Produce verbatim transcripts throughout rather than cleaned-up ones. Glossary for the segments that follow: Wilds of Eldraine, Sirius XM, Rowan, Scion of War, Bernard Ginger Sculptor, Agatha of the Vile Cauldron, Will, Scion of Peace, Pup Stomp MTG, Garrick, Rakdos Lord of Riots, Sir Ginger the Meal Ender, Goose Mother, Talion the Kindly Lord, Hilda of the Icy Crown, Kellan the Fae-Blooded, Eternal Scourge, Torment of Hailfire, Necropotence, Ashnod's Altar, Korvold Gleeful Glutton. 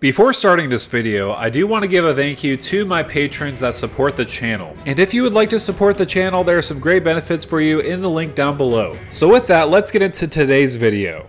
Before starting this video, I do want to give a thank you to my patrons that support the channel. And if you would like to support the channel, there are some great benefits for you in the link down below. So with that, let's get into today's video.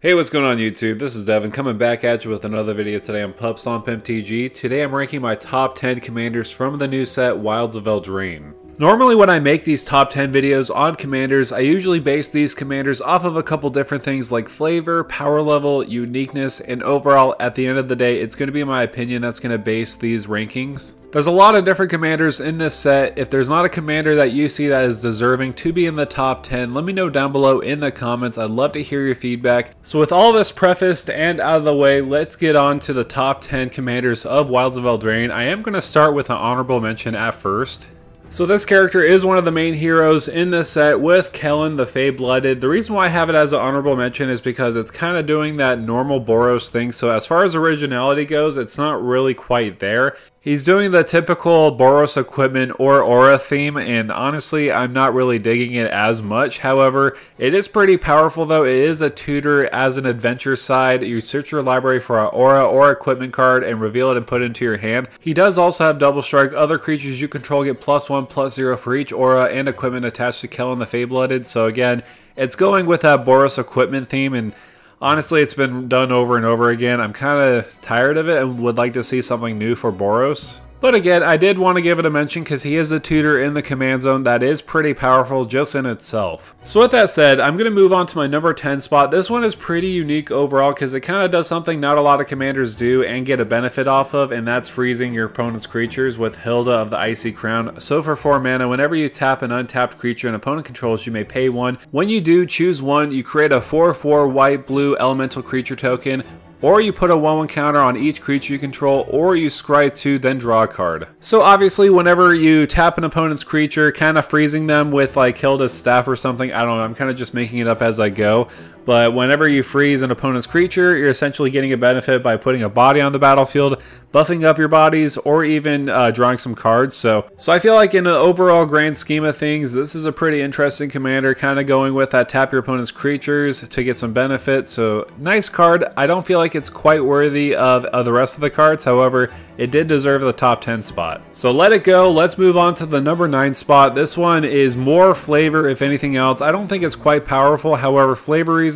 Hey, what's going on YouTube? This is Devin coming back at you with another video today on Pup Stomp M T G. Today I'm ranking my top ten commanders from the new set Wilds of Eldraine. Normally when I make these top ten videos on commanders, I usually base these commanders off of a couple different things like flavor, power level, uniqueness, and overall at the end of the day it's going to be my opinion that's going to base these rankings. There's a lot of different commanders in this set. If there's not a commander that you see that is deserving to be in the top ten, let me know down below in the comments. I'd love to hear your feedback. So with all this prefaced and out of the way, let's get on to the top ten commanders of Wilds of Eldraine. I am going to start with an honorable mention at first. So this character is one of the main heroes in this set with Kellan the Fae-Blooded. The reason why I have it as an honorable mention is because it's kind of doing that normal Boros thing. So as far as originality goes, it's not really quite there. He's doing the typical Boros equipment or aura theme, and honestly, I'm not really digging it as much. However, it is pretty powerful though. It is a tutor as an adventure side. You search your library for an aura or equipment card and reveal it and put it into your hand. He does also have double strike. Other creatures you control get plus one, plus zero for each aura and equipment attached to Kellan the Fae-Blooded. So again, it's going with that Boros equipment theme, and honestly, it's been done over and over again. I'm kind of tired of it and would like to see something new for Boros. But again, I did want to give it a mention because he is a tutor in the command zone that is pretty powerful just in itself. So with that said, I'm going to move on to my number ten spot. This one is pretty unique overall because it kind of does something not a lot of commanders do and get a benefit off of, and that's freezing your opponent's creatures with Hilda of the Icy Crown. So for four mana, whenever you tap an untapped creature an opponent controls, you may pay one. When you do, choose one. You create a four four white-blue elemental creature token, or you put a one one counter on each creature you control, or you scry two, then draw a card. So obviously, whenever you tap an opponent's creature, kind of freezing them with like Hilda's Staff or something, I don't know, I'm kind of just making it up as I go. But whenever you freeze an opponent's creature, you're essentially getting a benefit by putting a body on the battlefield, buffing up your bodies, or even uh, drawing some cards. So so I feel like in the overall grand scheme of things, this is a pretty interesting commander, kind of going with that tap your opponent's creatures to get some benefit. So nice card. I don't feel like it's quite worthy of, of the rest of the cards. However, it did deserve the top ten spot. So let it go. Let's move on to the number nine spot. This one is more flavor, if anything else. I don't think it's quite powerful. However, flavor is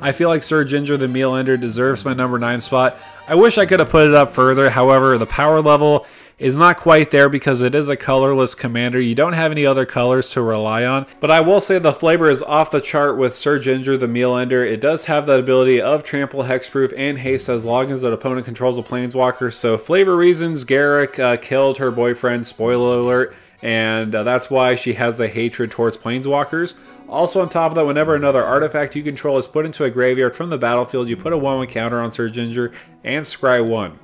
I feel like Sir Ginger the Meal Ender deserves my number nine spot. I wish I could have put it up further. However, the power level is not quite there because it is a colorless commander. You don't have any other colors to rely on. But I will say the flavor is off the chart with Sir Ginger the Meal Ender. It does have the ability of Trample, Hexproof, and Haste as long as the opponent controls a Planeswalker. So flavor reasons, Garrick uh, killed her boyfriend, spoiler alert, and uh, that's why she has the hatred towards Planeswalkers. Also on top of that, whenever another artifact you control is put into a graveyard from the battlefield, you put a one one counter on Sir Ginger and scry one.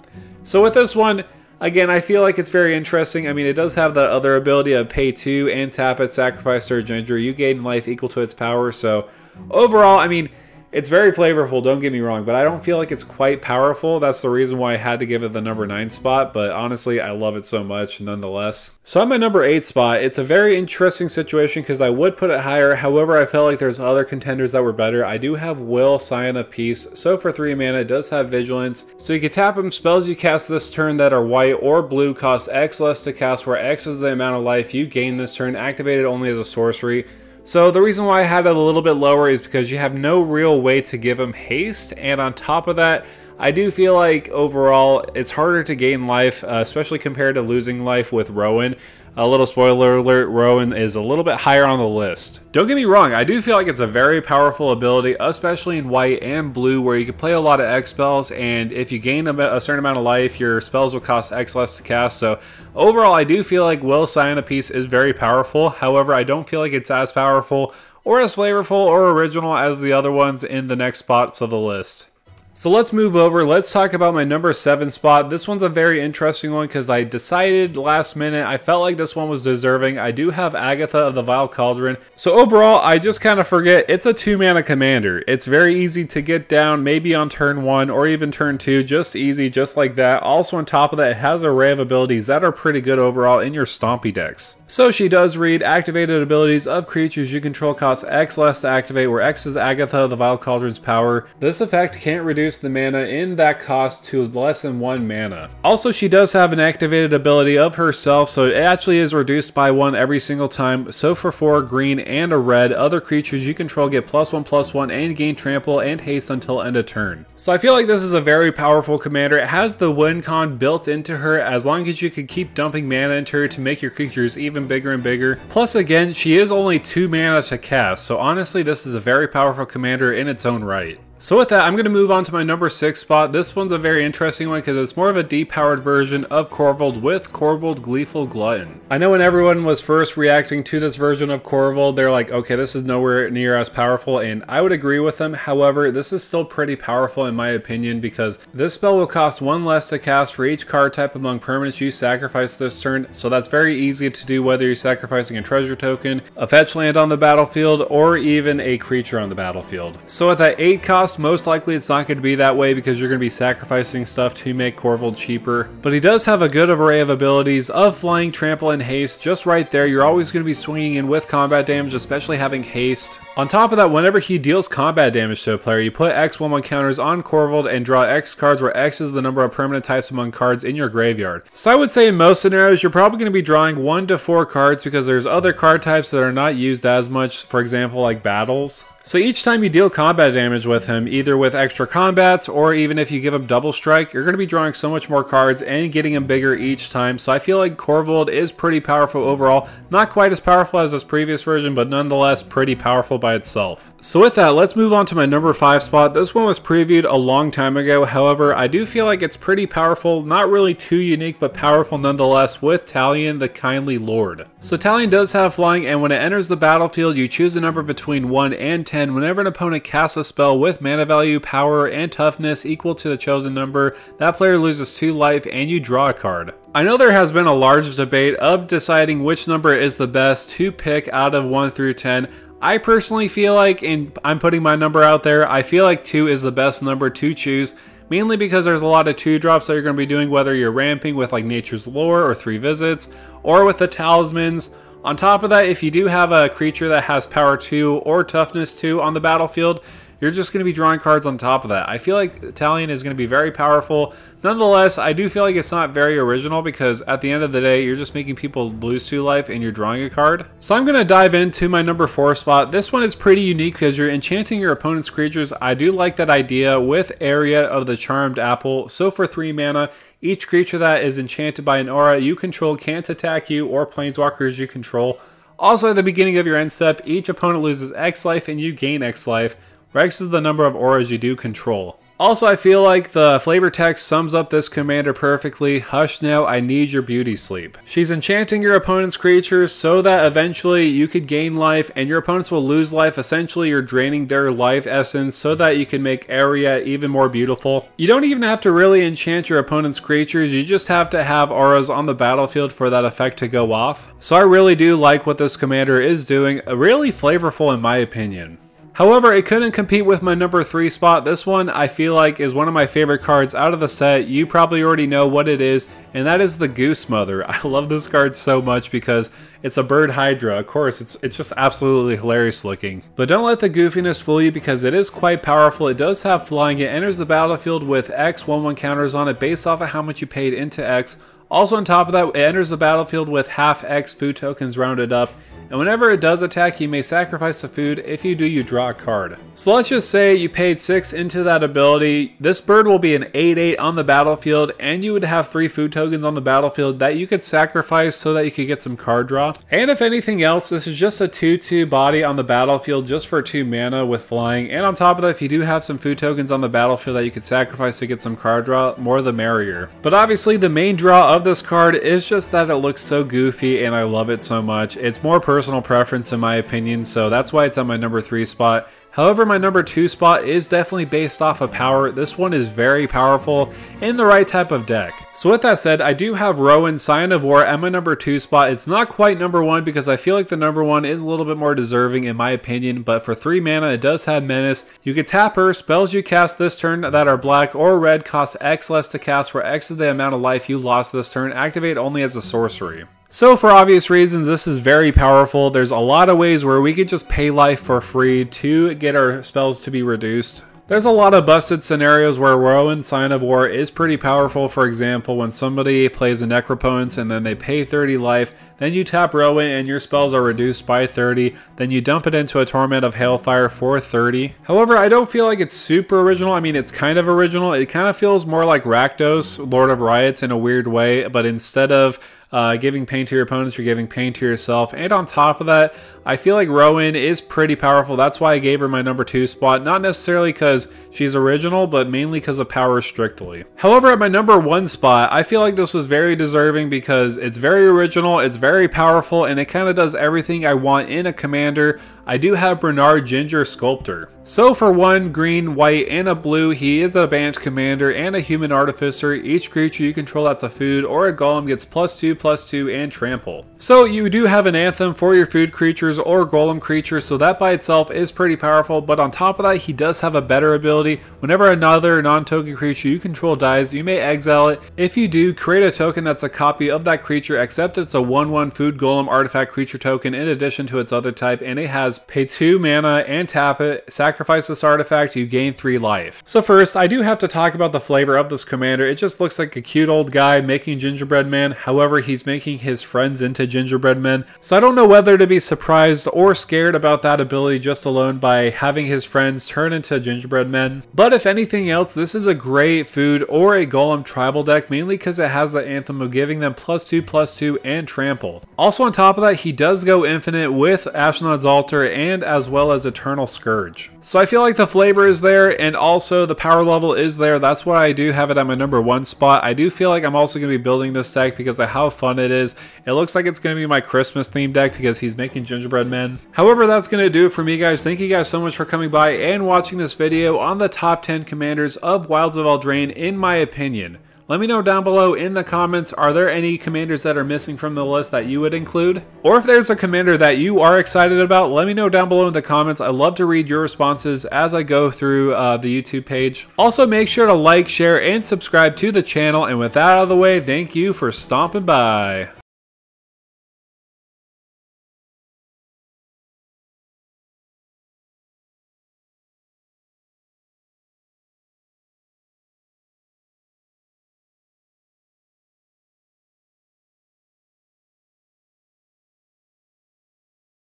So with this one, again, I feel like it's very interesting. I mean, it does have the other ability of pay two and tap it, sacrifice Sir Ginger. You gain life equal to its power. So overall, I mean, it's very flavorful, don't get me wrong, but I don't feel like it's quite powerful. That's the reason why I had to give it the number nine spot, but honestly, I love it so much nonetheless. So at my number eight spot, it's a very interesting situation because I would put it higher. However, I felt like there's other contenders that were better. I do have Will, Scion of Peace. So for three mana, it does have Vigilance. So you can tap him. Spells you cast this turn that are white or blue cost X less to cast, where X is the amount of life you gain this turn, activated only as a sorcery. So the reason why I had it a little bit lower is because you have no real way to give him haste, and on top of that, I do feel like overall it's harder to gain life, uh, especially compared to losing life with Rowan. A little spoiler alert, Rowan is a little bit higher on the list. Don't get me wrong, I do feel like it's a very powerful ability, especially in white and blue, where you can play a lot of X spells, and if you gain a, a certain amount of life, your spells will cost X less to cast. So overall, I do feel like Will, Scion of Peace is very powerful. However, I don't feel like it's as powerful or as flavorful or original as the other ones in the next spots of the list. So let's move over. Let's talk about my number seven spot. This one's a very interesting one because I decided last minute. I felt like this one was deserving. I do have Agatha of the Vile Cauldron. So overall, I just kind of forget it's a two mana commander. It's very easy to get down, maybe on turn one or even turn two. Just easy, just like that. Also on top of that, it has an array of abilities that are pretty good overall in your stompy decks. So she does read, activated abilities of creatures you control cost X less to activate, where X is Agatha of the Vile Cauldron's power. This effect can't reduce the mana in that cost to less than one mana. Also, she does have an activated ability of herself, so it actually is reduced by one every single time. So for four green and a red, other creatures you control get plus one plus one and gain trample and haste until end of turn. So I feel like this is a very powerful commander. It has the win con built into her, as long as you can keep dumping mana into her to make your creatures even bigger and bigger. Plus again, she is only two mana to cast, so honestly this is a very powerful commander in its own right. So with that, I'm going to move on to my number six spot. This one's a very interesting one because it's more of a depowered version of Korvold with Korvold Gleeful Glutton. I know when everyone was first reacting to this version of Korvold, they're like, okay, this is nowhere near as powerful, and I would agree with them. However, this is still pretty powerful in my opinion because this spell will cost one less to cast for each card type among permanents you sacrifice this turn, so that's very easy to do whether you're sacrificing a treasure token, a fetch land on the battlefield, or even a creature on the battlefield. So at that eight cost, most likely it's not going to be that way because you're going to be sacrificing stuff to make Korvold cheaper. But he does have a good array of abilities of flying, trample, and haste. Just right there, you're always going to be swinging in with combat damage, especially having haste. On top of that, whenever he deals combat damage to a player, you put X one one counters on Korvold and draw X cards, where X is the number of permanent types among cards in your graveyard. So I would say in most scenarios, you're probably going to be drawing one to four cards because there's other card types that are not used as much, for example, like battles. So each time you deal combat damage with him, either with extra combats or even if you give him double strike, you're going to be drawing so much more cards and getting him bigger each time. So I feel like Korvold is pretty powerful overall. Not quite as powerful as this previous version, but nonetheless pretty powerful by itself. So with that, let's move on to my number five spot. This one was previewed a long time ago. However, I do feel like it's pretty powerful. Not really too unique, but powerful nonetheless, with Talion the Kindly Lord. So Talion does have flying, and when it enters the battlefield, you choose a number between one and ten whenever an opponent casts a spell with mana value, power, and toughness equal to the chosen number. That player loses two life and you draw a card. I know there has been a large debate of deciding which number is the best to pick out of one through ten. I personally feel like, and I'm putting my number out there, I feel like two is the best number to choose. Mainly because there's a lot of two drops that you're going to be doing, whether you're ramping with like Nature's Lore or Three Visits or with the Talismans. On top of that, if you do have a creature that has power two or toughness two on the battlefield, you're just going to be drawing cards on top of that. I feel like Talion is going to be very powerful. Nonetheless, I do feel like it's not very original because at the end of the day, you're just making people lose two life and you're drawing a card. So I'm going to dive into my number four spot. This one is pretty unique because you're enchanting your opponent's creatures. I do like that idea with Aria of the Charmed Apple. So for three mana, each creature that is enchanted by an aura you control can't attack you or planeswalkers you control. Also at the beginning of your end step, each opponent loses X life and you gain X life. Rex is the number of auras you do control. Also, I feel like the flavor text sums up this commander perfectly. Hush now, I need your beauty sleep. She's enchanting your opponent's creatures so that eventually you could gain life and your opponents will lose life. Essentially, you're draining their life essence so that you can make Aria even more beautiful. You don't even have to really enchant your opponent's creatures. You just have to have auras on the battlefield for that effect to go off. So I really do like what this commander is doing. Really flavorful in my opinion. However, it couldn't compete with my number three spot. This one I feel like is one of my favorite cards out of the set. You probably already know what it is, and that is the Goose Mother. I love this card so much because it's a bird hydra. Of course, it's, it's just absolutely hilarious looking. But don't let the goofiness fool you because it is quite powerful. It does have flying. It enters the battlefield with X one one counters on it based off of how much you paid into X. Also on top of that, it enters the battlefield with half X food tokens rounded up. And whenever it does attack, you may sacrifice the food. If you do, you draw a card. So let's just say you paid six into that ability. This bird will be an eight eight on the battlefield, and you would have three food tokens on the battlefield that you could sacrifice so that you could get some card draw. And if anything else, this is just a two two body on the battlefield just for two mana with flying. And on top of that, if you do have some food tokens on the battlefield that you could sacrifice to get some card draw, more the merrier. But obviously the main draw of this card is just that it looks so goofy and I love it so much. It's more personal preference in my opinion, so that's why it's on my number three spot. However, my number two spot is definitely based off of power. This one is very powerful in the right type of deck. So with that said, I do have Rowan, Scion of War at my number two spot. It's not quite number one because I feel like the number one is a little bit more deserving in my opinion, but for three mana, it does have Menace. You can tap her, spells you cast this turn that are black or red cost X less to cast, where X is the amount of life you lost this turn, activate only as a sorcery. So for obvious reasons, this is very powerful. There's a lot of ways where we could just pay life for free to get our spells to be reduced. There's a lot of busted scenarios where Rowan, Scion of War is pretty powerful. For example, when somebody plays a Necropotence and then they pay thirty life, then you tap Rowan and your spells are reduced by thirty, then you dump it into a Torment of Hailfire for thirty. However, I don't feel like it's super original. I mean, it's kind of original. It kind of feels more like Rakdos, Lord of Riots in a weird way, but instead of Uh, giving pain to your opponents, you're giving pain to yourself. And on top of that, I feel like Rowan is pretty powerful. That's why I gave her my number two spot. Not necessarily because she's original, but mainly because of power strictly. However, at my number one spot, I feel like this was very deserving because it's very original, it's very powerful, and it kind of does everything I want in a commander. I do have Bernard Ginger Sculptor. So for one green, white, and a blue, he is a banished commander and a human artificer. Each creature you control that's a food or a golem gets plus two, plus two, and trample. So you do have an anthem for your food creatures or golem creatures, so that by itself is pretty powerful. But on top of that, he does have a better ability. Whenever another non-token creature you control dies, you may exile it. If you do, create a token that's a copy of that creature, except it's a one one food golem artifact creature token in addition to its other type, and it has pay two mana and tap it, sacrifice this artifact, you gain three life. So first, I do have to talk about the flavor of this commander. It just looks like a cute old guy making gingerbread man. However, he's making his friends into gingerbread men. So I don't know whether to be surprised or scared about that ability just alone by having his friends turn into gingerbread men. But if anything else, this is a great food or a golem tribal deck, mainly because it has the anthem of giving them plus two, plus two, and trample. Also on top of that, he does go infinite with Ashnod's Altar and as well as Eternal Scourge. So I feel like the flavor is there and also the power level is there. That's why I do have it at my number one spot. I do feel like I'm also going to be building this deck because of how fun it is. It looks like it's going to be my Christmas themed deck because he's making gingerbread men. However, that's going to do it for me, guys. Thank you guys so much for coming by and watching this video on the top ten commanders of Wilds of Eldraine in my opinion. Let me know down below in the comments, are there any commanders that are missing from the list that you would include? Or if there's a commander that you are excited about, let me know down below in the comments. I love to read your responses as I go through uh, the YouTube page. Also, make sure to like, share, and subscribe to the channel. And with that out of the way, thank you for stomping by.